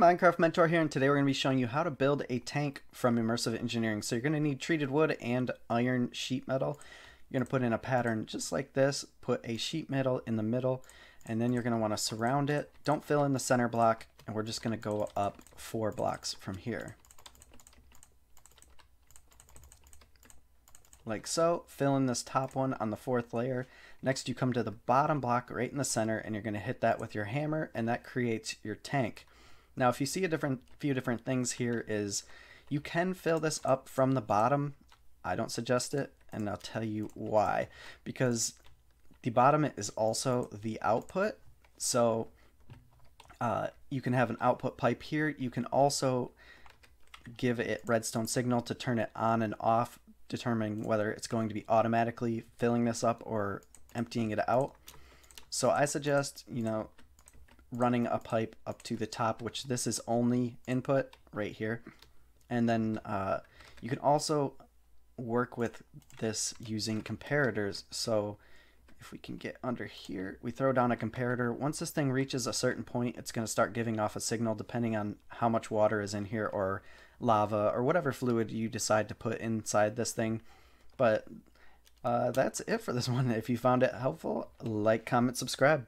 Minecraft Mentor here, and today we're going to be showing you how to build a tank from Immersive Engineering. So you're going to need treated wood and iron sheet metal. You're going to put in a pattern just like this, put a sheet metal in the middle, and then you're going to want to surround it. Don't fill in the center block, and we're just going to go up 4 blocks from here. Like so, fill in this top one on the 4th layer. Next you come to the bottom block right in the center, and you're going to hit that with your hammer, and that creates your tank. Now if you see a few different things here is you can fill this up from the bottom. I don't suggest it, and I'll tell you why. Because the bottom is also the output, so you can have an output pipe here. You can also give it redstone signal to turn it on and off, determining whether it's going to be automatically filling this up or emptying it out. So I suggest, you know, running a pipe up to the top, which this is only input right here. And then you can also work with this using comparators. So if we can get under here, we throw down a comparator. Once this thing reaches a certain point, it's going to start giving off a signal depending on how much water is in here, or lava, or whatever fluid you decide to put inside this thing. But that's it for this one. If you found it helpful, like, comment, subscribe.